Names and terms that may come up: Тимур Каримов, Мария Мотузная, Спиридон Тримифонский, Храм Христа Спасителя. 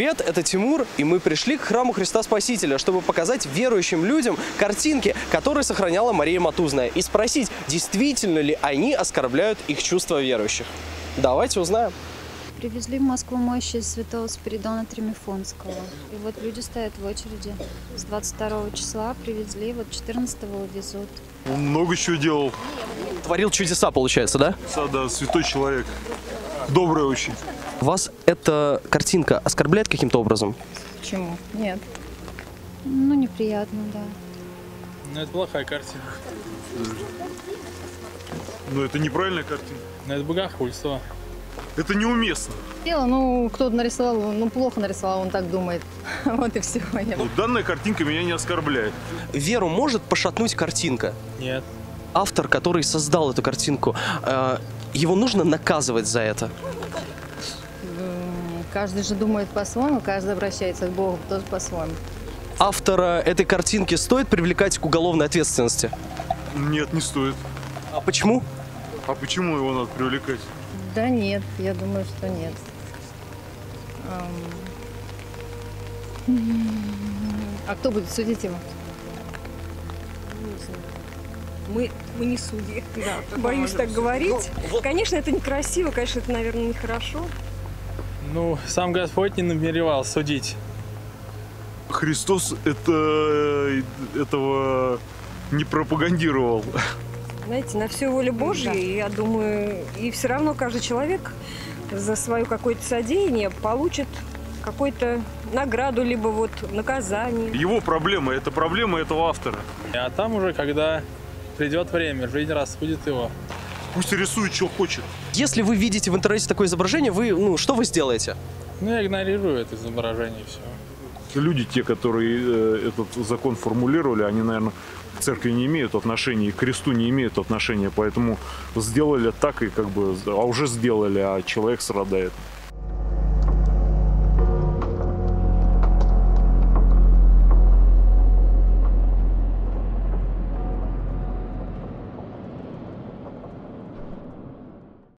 Привет, это Тимур, и мы пришли к Храму Христа Спасителя, чтобы показать верующим людям картинки, которые сохраняла Мария Мотузная, и спросить, действительно ли они оскорбляют их чувства верующих. Давайте узнаем. Привезли в Москву мощи святого Спиридона Тримифонского. И вот люди стоят в очереди. С 22 числа привезли, вот 14-го везут. Он много чего делал. Творил чудеса, получается, да? Да, святой человек. Добрый очень. Вас эта картинка оскорбляет каким-то образом? Почему? Нет. Ну, неприятно, да. Ну, это плохая картина. Ну, это неправильная картина. Ну, это богохульство. Это неуместно. Дело, ну, кто-то нарисовал, ну, плохо нарисовал, он так думает. Вот и все. Ну, данная картинка меня не оскорбляет. Веру может пошатнуть картинка? Нет. Автор, который создал эту картинку, его нужно наказывать за это? Каждый же думает по-своему, каждый обращается к Богу тоже по-своему. Автора этой картинки стоит привлекать к уголовной ответственности? Нет, не стоит. А почему? А почему его надо привлекать? Да нет, я думаю, что нет. А кто будет судить его? Мы не судьи. Да, боюсь так говорить. Но... Конечно, это некрасиво, конечно, это, наверное, нехорошо. Ну, сам Господь не намеревал судить. Христос этого не пропагандировал. Знаете, на всю волю Божью, да. Я думаю, и все равно каждый человек за свое какое-то содеяние получит какую-то награду, либо вот наказание. Его проблема – это проблема этого автора. А там уже, когда придет время, жизнь рассудит его. Пусть рисует, что хочет. Если вы видите в интернете такое изображение, вы, что вы сделаете? Ну, я игнорирую это изображение, все. Люди, те, которые этот закон формулировали, они, наверное, к церкви не имеют отношения, и к кресту не имеют отношения, поэтому сделали так, и как бы, а уже сделали, а человек страдает.